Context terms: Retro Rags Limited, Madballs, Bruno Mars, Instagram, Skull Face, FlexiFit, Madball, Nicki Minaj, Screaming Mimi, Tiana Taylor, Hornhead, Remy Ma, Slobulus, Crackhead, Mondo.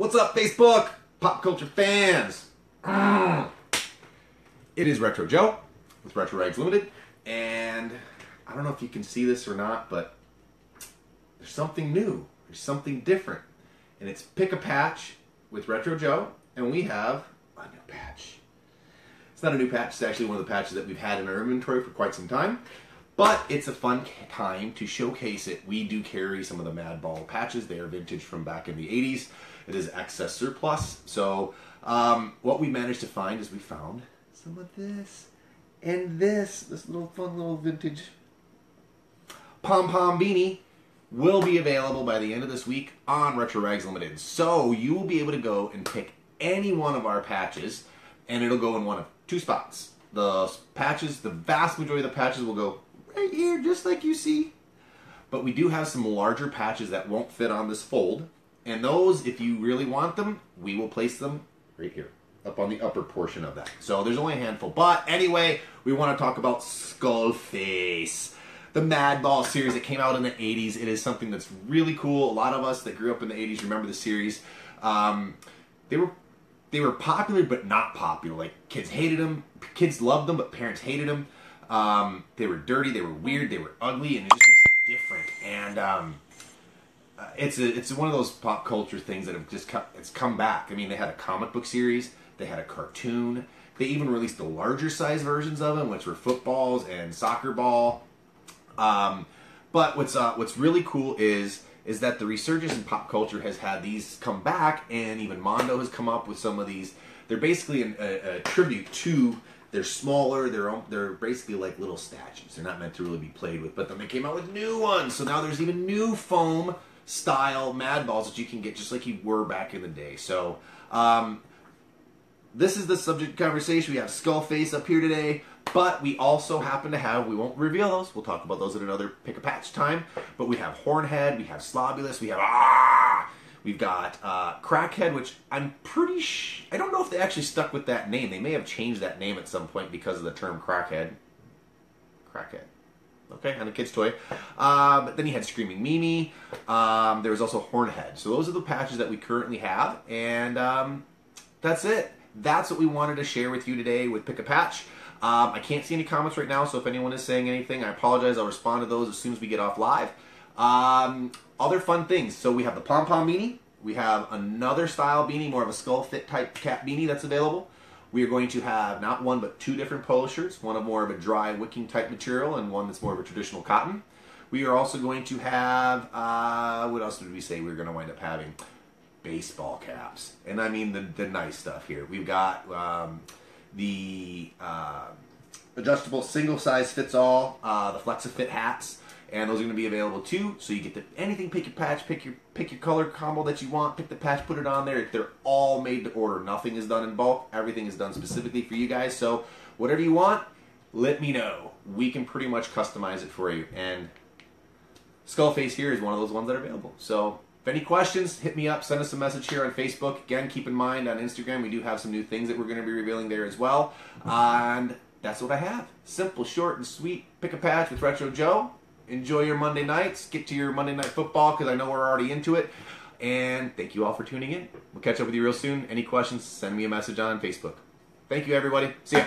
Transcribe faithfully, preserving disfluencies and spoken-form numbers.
What's up, Facebook? Pop culture fans. It is Retro Joe with Retro Rags Limited, and I don't know if you can see this or not, but there's something new. There's something different, and it's Pick a Patch with Retro Joe, and we have a new patch. It's not a new patch. It's actually one of the patches that we've had in our inventory for quite some time, but it's a fun time to showcase it. We do carry some of the Madball patches. They are vintage from back in the eighties. It is excess surplus. So um, what we managed to find is we found some of this and this. This little fun little vintage pom-pom beanie will be available by the end of this week on Retro Rags Limited. So you will be able to go and pick any one of our patches, and it'll go in one of two spots. The patches, the vast majority of the patches will go right here, just like you see. But we do have some larger patches that won't fit on this fold. And those, if you really want them, we will place them right here, up on the upper portion of that. So there's only a handful. But anyway, we want to talk about Skull Face, the Madball series that came out in the eighties. It is something that's really cool. A lot of us that grew up in the eighties remember the series. Um, they were... They were popular, but not popular. Like, kids hated them, kids loved them, but parents hated them. Um, they were dirty, they were weird, they were ugly, and it just was different. And um, uh, it's a, it's one of those pop culture things that have just come, it's come back. I mean, they had a comic book series, they had a cartoon, they even released the larger size versions of them, which were footballs and soccer ball. Um, but what's uh, what's really cool is. is that the resurgence in pop culture has had these come back, and even Mondo has come up with some of these. They're basically an, a, a tribute to, they're smaller, they're, they're basically like little statues. They're not meant to really be played with, but then they came out with new ones. So now there's even new foam style Madballs that you can get just like you were back in the day. So um, this is the subject of conversation. We have Skull Face up here today. But we also happen to have, we won't reveal those, we'll talk about those at another pick-a-patch time, but we have Hornhead, we have Slobulus, we have, ah, we've got uh, Crackhead, which I'm pretty sh I don't know if they actually stuck with that name. They may have changed that name at some point because of the term Crackhead. Crackhead. Okay, and a kid's toy. Uh, but then you had Screaming Mimi. Um, there was also Hornhead. So those are the patches that we currently have, and um, that's it. That's what we wanted to share with you today with Pick-a-Patch. Um, I can't see any comments right now, so if anyone is saying anything, I apologize. I'll respond to those as soon as we get off live. Um, other fun things. So we have the pom-pom beanie. We have another style beanie, more of a skull fit type cap beanie that's available. We are going to have not one but two different polo shirts, one of more of a dry wicking type material and one that's more of a traditional cotton. We are also going to have, uh, what else did we say we were going to wind up having? Baseball caps. And I mean the, the nice stuff here. We've got... Um, the uh, adjustable single size fits all, uh, the FlexiFit hats, and those are going to be available too. So you get the anything, pick your patch, pick your pick your color combo that you want, pick the patch, put it on there. They're all made to order. Nothing is done in bulk. Everything is done specifically for you guys. So whatever you want, let me know. We can pretty much customize it for you. And Skullface here is one of those ones that are available. So if any questions, hit me up, send us a message here on Facebook. Again, keep in mind on Instagram, we do have some new things that we're going to be revealing there as well. And that's what I have. Simple, short, and sweet pick a patch with Retro Joe. Enjoy your Monday nights. Get to your Monday night football because I know we're already into it. And thank you all for tuning in. We'll catch up with you real soon. Any questions, send me a message on Facebook. Thank you, everybody. See ya.